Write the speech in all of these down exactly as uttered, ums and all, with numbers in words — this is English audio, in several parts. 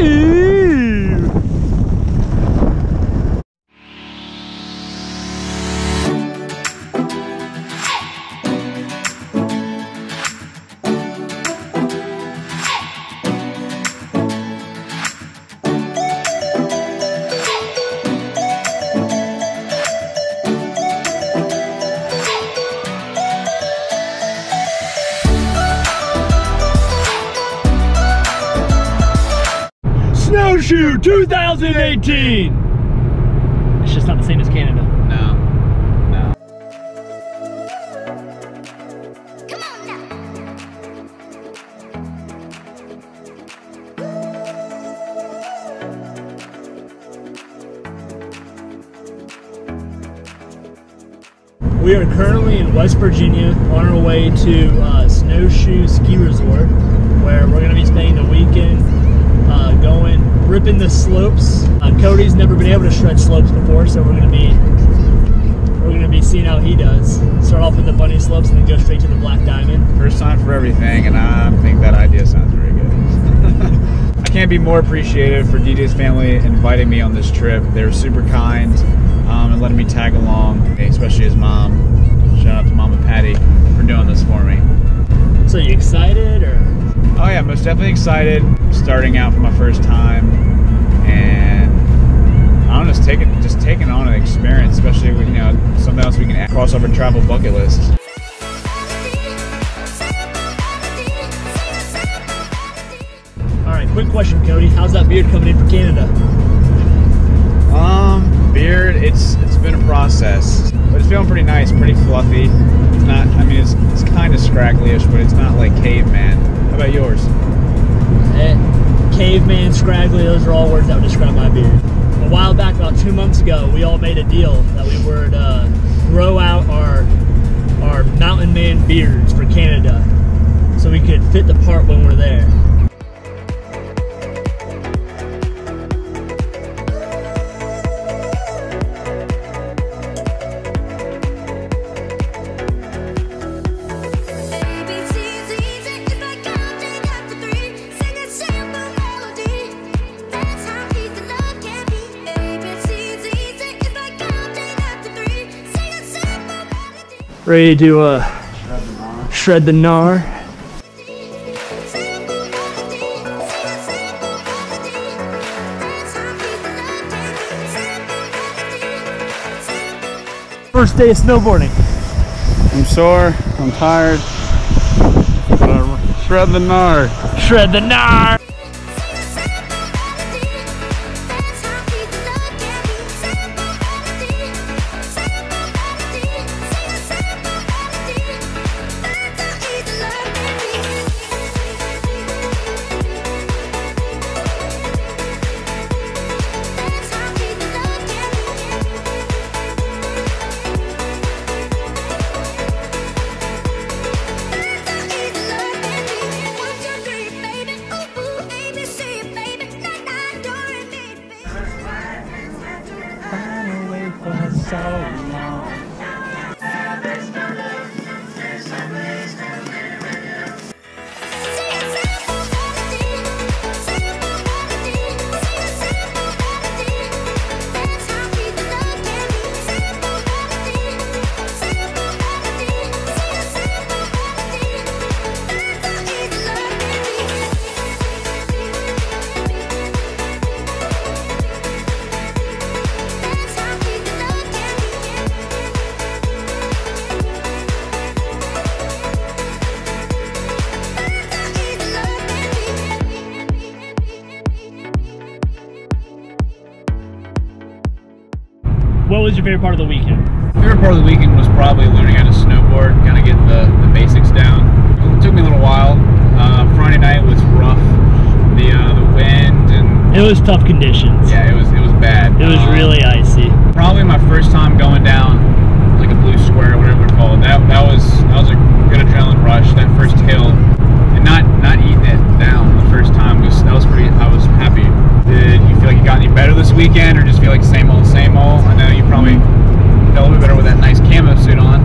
Ooh. Snowshoe two thousand eighteen! It's just not the same as Canada. No. No. Come on now. We are currently in West Virginia on our way to uh, Snowshoe Ski Resort, where we're going to be staying the weekend. Uh, going, ripping the slopes. Uh, Cody's never been able to shred slopes before, so we're gonna be we're gonna be seeing how he does. Start off with the bunny slopes and then go straight to the black diamond. First time for everything, and I think that idea sounds very good. I can't be more appreciative for D J's family inviting me on this trip. They were super kind um, and letting me tag along, especially his mom. Shout out to Mama Patty for doing this for me. So you excited or? Oh yeah, most definitely excited. Starting out for my first time, and I'm just taking just taking on an experience, especially with, you know, something else we can add, cross off a travel bucket list. All right, quick question, Cody. How's that beard coming in for Canada? Um, beard. It's it's been a process, but it's feeling pretty nice, pretty fluffy. It's not. I mean, it's it's kind of scraggly-ish, but it's not like caveman. How about yours? Eh, caveman, scraggly, those are all words that would describe my beard. A while back, about two months ago, we all made a deal that we would uh, grow out our our mountain man beards for Canada so we could fit the part when we're there. Ready to uh, shred the gnar. Shred the gnar. First day of snowboarding. I'm sore, I'm tired, but shred the gnar. Shred the gnar. What was your favorite part of the weekend? Favorite part of the weekend was probably learning how to snowboard, kind of get the, the basics down. It took me a little while. Uh, Friday night was rough. The uh, the wind and it was tough conditions. Yeah, it was it was bad. It was um, really icy. Probably my first time going down like a blue square, whatever we call it. That that was that was a good adrenaline rush. That first hill and not not eating it down the first time was that was pretty. I was happy. Did you feel like you got any better this weekend, or just feel like same old, same old? I know you probably felt a little bit better with that nice camo suit on.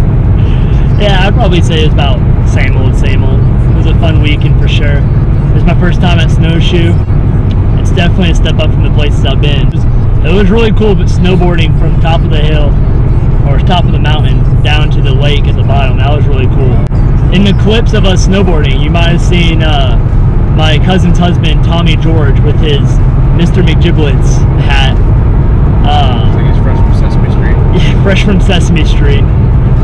Yeah, I'd probably say it's about same old, same old. It was a fun weekend for sure. It was my first time at Snowshoe. It's definitely a step up from the places I've been. It was, it was really cool, but snowboarding from top of the hill or top of the mountain down to the lake at the bottom, that was really cool. In the clips of us snowboarding, you might have seen uh, my cousin's husband, Tommy George, with his Mister McGiblet's hat. Uh, I think he's fresh from Sesame Street. Yeah, fresh from Sesame Street.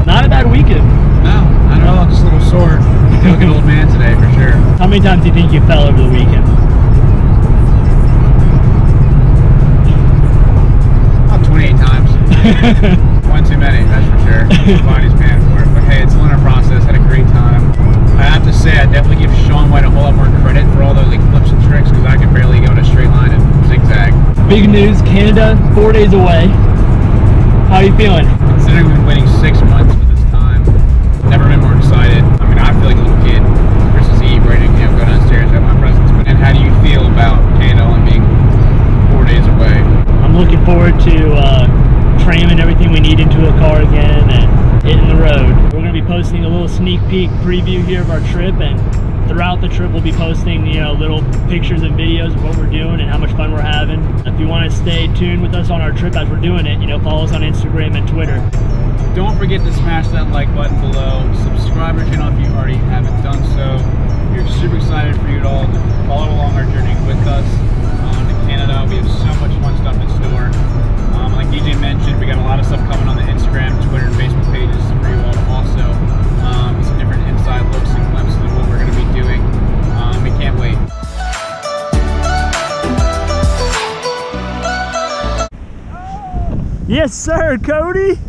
Not a bad weekend. No, I don't know. I'm just a little sore. You're looking old man today for sure. How many times do you think you fell over the weekend? About twenty-eight times. One too many, that's for sure. My body's paying for it. But hey, it's a learning process. Had a great time. I have to say, I definitely give Sean White a whole lot more credit for all those like flips and tricks, because I could barely go in a straight line and zigzag. Big news, Canada, four days away. How are you feeling? Considering we've been waiting six months for this time, never been more excited. I mean, I feel like a little kid. Christmas Eve, right? You know, go downstairs, have my presents. But then, how do you feel about Canada only being four days away? I'm looking forward to uh, tramming everything we need into a car again and hitting the road. We're going to be posting a little sneak peek preview here of our trip, and throughout the trip, we'll be posting, you know, little pictures and videos of what we're doing and how much fun we're having. If you want to stay tuned with us on our trip as we're doing it, you know, follow us on Instagram and Twitter. Don't forget to smash that like button below, subscribe to our channel if you already haven't done so. We're super excited for you all to follow along our journey with us on to Canada. We have so much fun stuff in store. Um, like D J mentioned, we got a lot of stuff coming on the Instagram, Twitter, and Facebook pages for you all to also um, get some different inside looks and glimpses of what we're going to be doing. Um, we can't wait. Yes, sir, Cody.